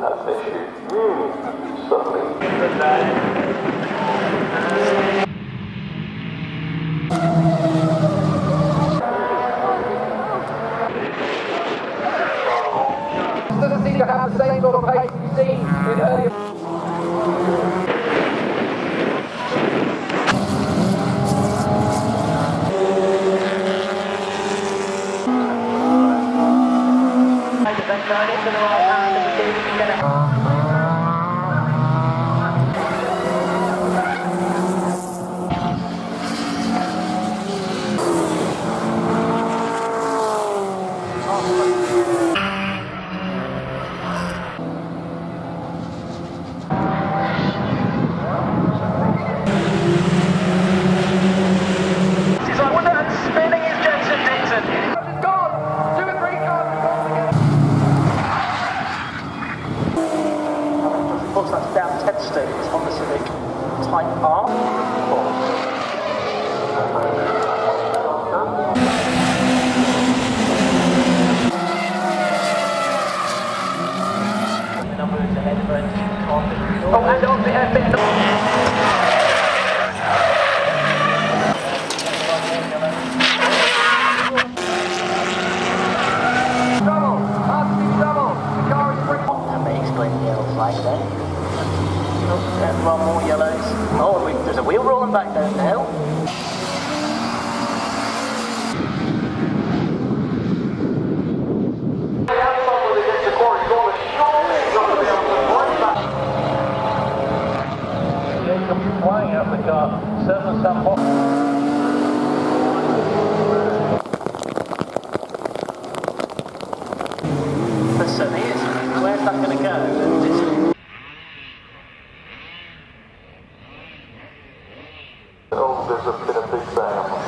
Doesn't seem to have the same sort of pace we've seen in earlier. There's a bit of big bang.